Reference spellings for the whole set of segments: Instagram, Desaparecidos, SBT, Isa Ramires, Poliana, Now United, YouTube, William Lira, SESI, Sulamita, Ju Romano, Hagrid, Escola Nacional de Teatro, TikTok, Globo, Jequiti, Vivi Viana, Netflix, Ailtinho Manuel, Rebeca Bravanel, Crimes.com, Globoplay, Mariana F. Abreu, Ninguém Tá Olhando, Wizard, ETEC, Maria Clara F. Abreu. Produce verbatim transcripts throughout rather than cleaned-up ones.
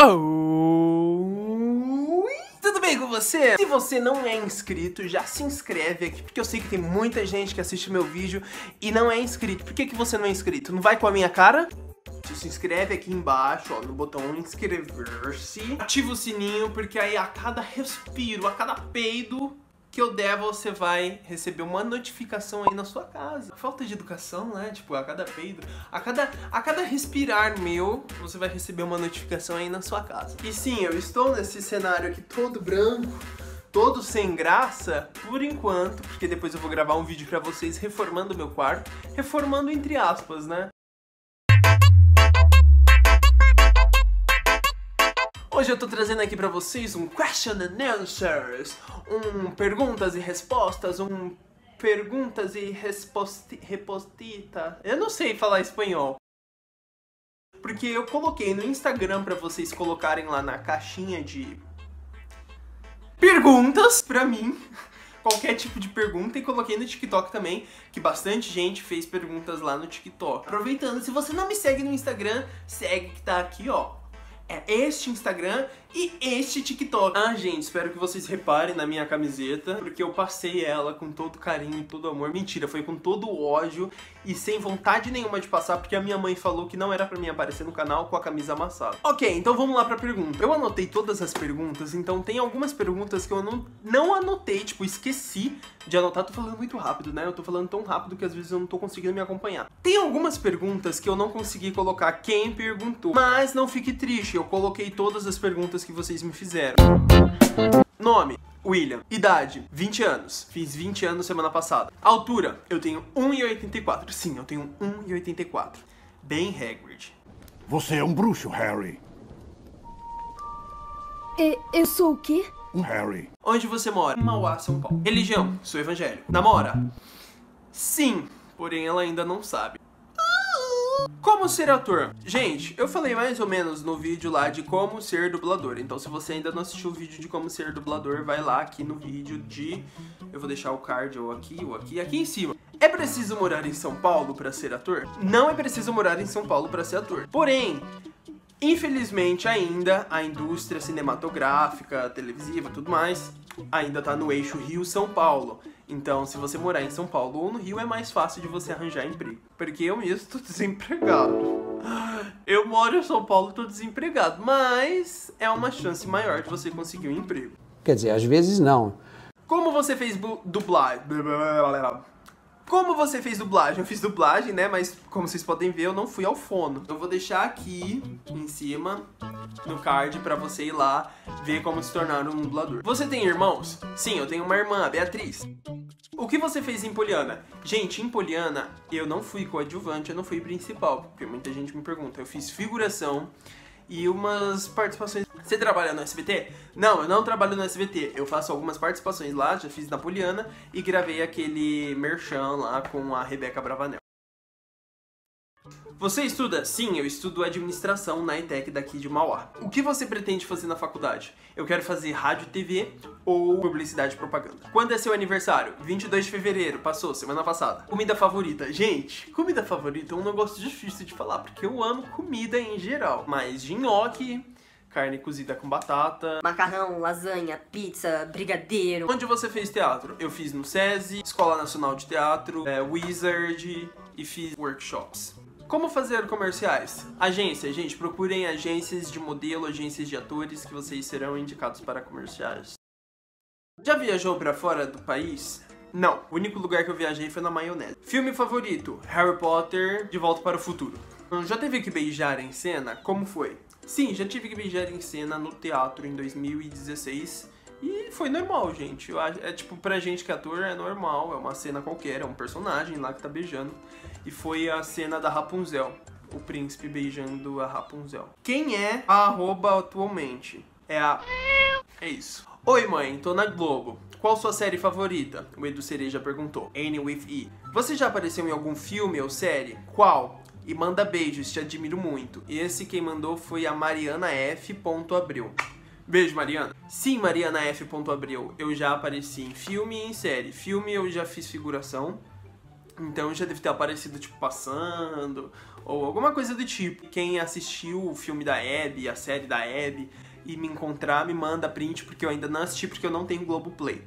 Oh, tudo bem com você? Se você não é inscrito, já se inscreve aqui, porque eu sei que tem muita gente que assiste meu vídeo e não é inscrito. Por que que você não é inscrito? Não vai com a minha cara? Se inscreve aqui embaixo, ó, no botão inscrever-se. Ativa o sininho, porque aí a cada respiro, a cada peido que eu der, você vai receber uma notificação aí na sua casa. Falta de educação, né? Tipo, a cada peido, a cada, a cada respirar meu, você vai receber uma notificação aí na sua casa. E sim, eu estou nesse cenário aqui todo branco, todo sem graça, por enquanto, porque depois eu vou gravar um vídeo pra vocês reformando meu quarto. Reformando entre aspas, né? Hoje eu tô trazendo aqui pra vocês um question and answers, um perguntas e respostas, um perguntas e resposti, repostita. Eu não sei falar espanhol, porque eu coloquei no Instagram pra vocês colocarem lá na caixinha de perguntas pra mim, qualquer tipo de pergunta, e coloquei no TikTok também, que bastante gente fez perguntas lá no TikTok. Aproveitando, se você não me segue no Instagram, segue que tá aqui, ó. É este Instagram e este TikTok. Ah, gente, espero que vocês reparem na minha camiseta, porque eu passei ela com todo carinho e todo amor. Mentira, foi com todo ódio e sem vontade nenhuma de passar, porque a minha mãe falou que não era pra mim aparecer no canal com a camisa amassada. Ok, então vamos lá pra pergunta. Eu anotei todas as perguntas, então tem algumas perguntas que eu não, não anotei, tipo, esqueci de anotar. Tô falando muito rápido, né? Eu tô falando tão rápido que às vezes eu não tô conseguindo me acompanhar. Tem algumas perguntas que eu não consegui colocar quem perguntou, mas não fique triste. Eu coloquei todas as perguntas que vocês me fizeram. Nome: William. Idade: vinte anos. Fiz vinte anos semana passada. Altura: eu tenho um e oitenta e quatro. Sim, eu tenho um e oitenta e quatro. Bem Hagrid. Você é um bruxo, Harry. E, eu sou o quê? Um Harry. Onde você mora? Mauá, São Paulo. Religião: sou evangélico. Namora? Sim, porém ela ainda não sabe. Como ser ator? Gente, eu falei mais ou menos no vídeo lá de como ser dublador. Então se você ainda não assistiu o vídeo de como ser dublador, vai lá aqui no vídeo de... Eu vou deixar o card ou aqui, ou aqui, aqui em cima. É preciso morar em São Paulo pra ser ator? Não é preciso morar em São Paulo pra ser ator. Porém, infelizmente ainda, a indústria cinematográfica, televisiva e tudo mais, ainda tá no eixo Rio-São Paulo. Então, se você morar em São Paulo ou no Rio, é mais fácil de você arranjar emprego. Porque eu mesmo tô desempregado. Eu moro em São Paulo, tô desempregado. Mas é uma chance maior de você conseguir um emprego. Quer dizer, às vezes não. Como você fez dublagem? Como você fez dublagem? Eu fiz dublagem, né? Mas como vocês podem ver, eu não fui ao fono. Eu vou deixar aqui em cima no card pra você ir lá ver como se tornar um dublador. Você tem irmãos? Sim, eu tenho uma irmã, a Beatriz. O que você fez em Poliana? Gente, em Poliana eu não fui coadjuvante, eu não fui principal, porque muita gente me pergunta. Eu fiz figuração e umas participações. Você trabalha no S B T? Não, eu não trabalho no S B T. Eu faço algumas participações lá, já fiz na Poliana e gravei aquele merchan lá com a Rebeca Bravanel. Você estuda? Sim, eu estudo administração na ETEC daqui de Mauá. O que você pretende fazer na faculdade? Eu quero fazer rádio, T V ou publicidade e propaganda. Quando é seu aniversário? vinte e dois de fevereiro, passou, semana passada. Comida favorita? Gente, comida favorita é um negócio difícil de falar, porque eu amo comida em geral. Mas nhoque, carne cozida com batata, macarrão, lasanha, pizza, brigadeiro. Onde você fez teatro? Eu fiz no SESI, Escola Nacional de Teatro, é, Wizard e fiz workshops. Como fazer comerciais? Agência, gente, procurem agências de modelo, agências de atores, que vocês serão indicados para comerciais. Já viajou pra fora do país? Não, o único lugar que eu viajei foi na maionese. Filme favorito? Harry Potter, De Volta para o Futuro. Já teve que beijar em cena? Como foi? Sim, já tive que beijar em cena no teatro em dois mil e dezesseis. E foi normal, gente. É tipo, pra gente que é ator, é normal. É uma cena qualquer, é um personagem lá que tá beijando. E foi a cena da Rapunzel. O príncipe beijando a Rapunzel. Quem é a arroba atualmente? É a... É isso. Oi, mãe, tô na Globo. Qual sua série favorita? O Edu Cereja perguntou. Annie with E. Você já apareceu em algum filme ou série? Qual? E manda beijos, te admiro muito. Esse quem mandou foi a Mariana F. Abreu. Beijo, Mariana. Sim, Mariana F. Abreu, eu já apareci em filme e em série. Filme eu já fiz figuração, então eu já deve ter aparecido tipo passando, ou alguma coisa do tipo. Quem assistiu o filme da Abby, a série da Abby, e me encontrar, me manda print, porque eu ainda não assisti, porque eu não tenho Globoplay.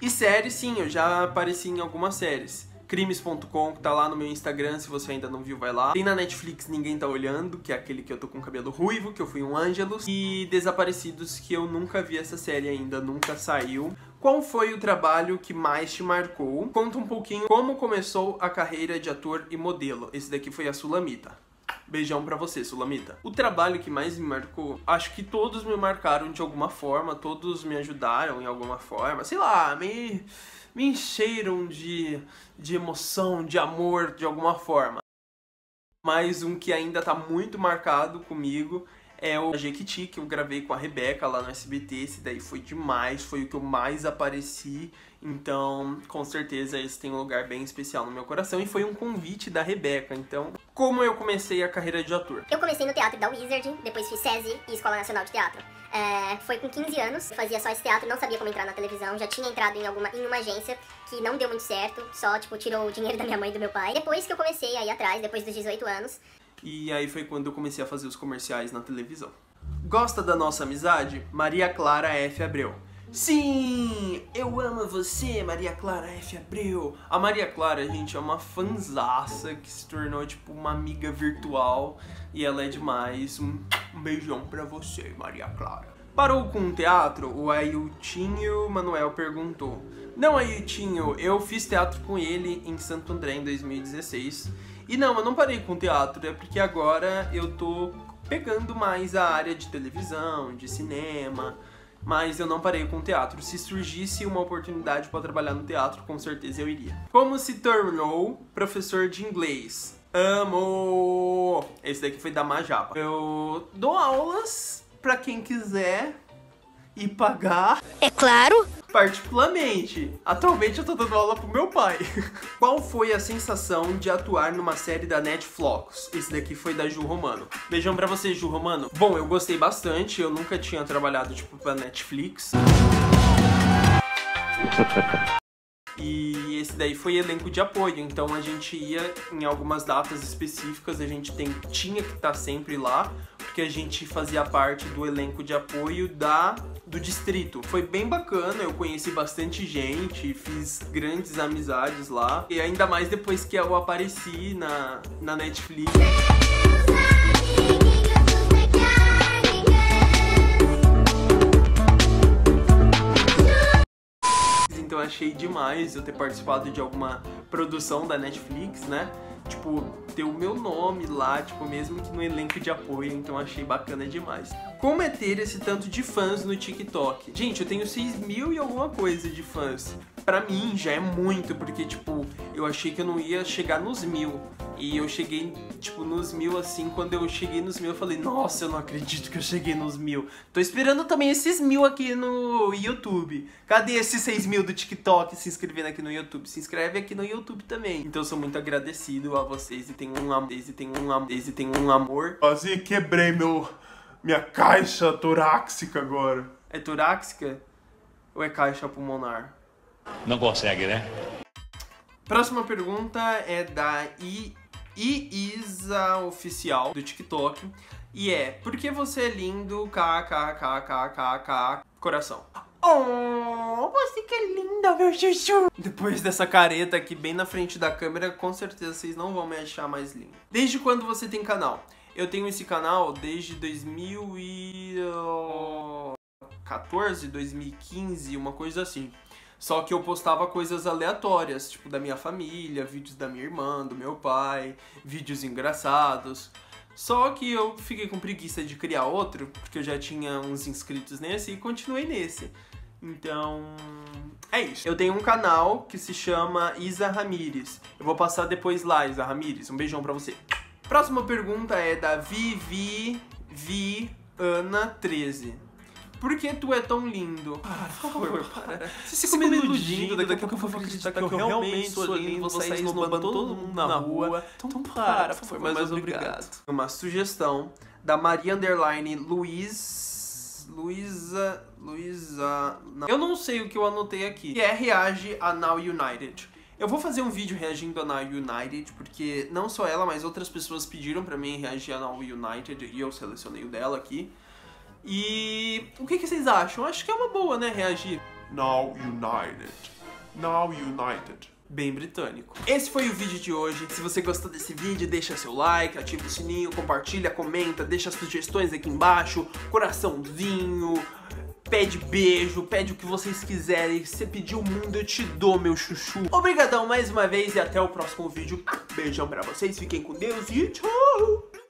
E séries, sim, eu já apareci em algumas séries. Crimes ponto com, que tá lá no meu Instagram, se você ainda não viu, vai lá. Tem na Netflix Ninguém Tá Olhando, que é aquele que eu tô com cabelo ruivo, que eu fui um Ângelus. E Desaparecidos, que eu nunca vi essa série ainda, nunca saiu. Qual foi o trabalho que mais te marcou? Conta um pouquinho como começou a carreira de ator e modelo. Esse daqui foi a Sulamita. Beijão pra você, Sulamita. O trabalho que mais me marcou, acho que todos me marcaram de alguma forma, todos me ajudaram em alguma forma, sei lá, me, me encheram de, de emoção, de amor, de alguma forma. Mas um que ainda tá muito marcado comigo é o Jequiti, que eu gravei com a Rebeca lá no S B T, esse daí foi demais, foi o que eu mais apareci, então com certeza esse tem um lugar bem especial no meu coração, e foi um convite da Rebeca. Então, como eu comecei a carreira de ator? Eu comecei no teatro da Wizard, depois fiz SESI e Escola Nacional de Teatro. É, foi com quinze anos, eu fazia só esse teatro, não sabia como entrar na televisão, já tinha entrado em, alguma, em uma agência que não deu muito certo, só tipo tirou o dinheiro da minha mãe e do meu pai. Depois que eu comecei a ir atrás, depois dos dezoito anos, e aí foi quando eu comecei a fazer os comerciais na televisão. Gosta da nossa amizade? Maria Clara F. Abreu. Sim, eu amo você, Maria Clara F. Abreu. A Maria Clara, gente, é uma fanzaça que se tornou tipo uma amiga virtual, e ela é demais. Um beijão pra você, Maria Clara. Parou com o teatro? O Ailtinho Manuel perguntou. Não, Ailtinho, eu fiz teatro com ele em Santo André em dois mil e dezesseis. E não, eu não parei com o teatro, é porque agora eu tô pegando mais a área de televisão, de cinema, mas eu não parei com o teatro. Se surgisse uma oportunidade para trabalhar no teatro, com certeza eu iria. Como se tornou professor de inglês? Amo! Esse daqui foi da Majapa. Eu dou aulas para quem quiser e pagar. É claro! Particularmente. Atualmente eu tô dando aula pro meu pai. Qual foi a sensação de atuar numa série da Netflix? Esse daqui foi da Ju Romano. Beijão pra você, Ju Romano. Bom, eu gostei bastante. Eu nunca tinha trabalhado, tipo, pra Netflix. E esse daí foi elenco de apoio, então a gente ia em algumas datas específicas, a gente tem, tinha que estar sempre lá, porque a gente fazia parte do elenco de apoio da, do distrito. Foi bem bacana, eu conheci bastante gente, fiz grandes amizades lá, e ainda mais depois que eu apareci na, na Netflix. Então achei demais eu ter participado de alguma produção da Netflix, né? Tipo, ter o meu nome lá, tipo, mesmo que no elenco de apoio, então achei bacana demais. Como é ter esse tanto de fãs no TikTok? Gente, eu tenho seis mil e alguma coisa de fãs. Pra mim já é muito, porque, tipo, eu achei que eu não ia chegar nos mil. E eu cheguei, tipo, nos mil, assim, quando eu cheguei nos mil, eu falei, nossa, eu não acredito que eu cheguei nos mil. Tô esperando também esses mil aqui no YouTube. Cadê esses seis mil do TikTok se inscrevendo aqui no YouTube? Se inscreve aqui no YouTube também. Então eu sou muito agradecido a vocês e tenho um amor, e tenho um amor, e tenho um amor. Quase quebrei meu, minha caixa torácica agora. É torácica ou é caixa pulmonar? Não consegue, né? Próxima pergunta é da I... E Isa Oficial do TikTok, e é: por que você é lindo? KKKKKK coração. Oh, você que é linda, meu chuchu. Depois dessa careta aqui bem na frente da câmera, com certeza vocês não vão me achar mais lindo. Desde quando você tem canal? Eu tenho esse canal desde dois mil e quatorze, dois mil e quinze, uma coisa assim. Só que eu postava coisas aleatórias, tipo da minha família, vídeos da minha irmã, do meu pai, vídeos engraçados. Só que eu fiquei com preguiça de criar outro, porque eu já tinha uns inscritos nesse e continuei nesse. Então, é isso. Eu tenho um canal que se chama Isa Ramires. Eu vou passar depois lá, Isa Ramires. Um beijão pra você. Próxima pergunta é da Vivi Viana treze. Por que tu é tão lindo? Para, por favor, para. Se você ficou me iludindo, daqui a pouco eu vou acreditar que eu realmente sou lindo, vou sair esnobando todo mundo na rua. Então para, por favor, mas obrigado. Uma sugestão da Maria Underline Luiz... Luiza... Luiza... Eu não sei o que eu anotei aqui. Que é reage a Now United. Eu vou fazer um vídeo reagindo a Now United, porque não só ela, mas outras pessoas pediram pra mim reagir a Now United e eu selecionei o dela aqui. E o que, que vocês acham? Acho que é uma boa, né, reagir. Now United. Now United. Bem britânico. Esse foi o vídeo de hoje. Se você gostou desse vídeo, deixa seu like, ativa o sininho, compartilha, comenta, deixa as sugestões aqui embaixo, coraçãozinho, pede beijo, pede o que vocês quiserem. Se você pedir o mundo, eu te dou, meu chuchu. Obrigadão mais uma vez e até o próximo vídeo. Beijão pra vocês, fiquem com Deus e tchau!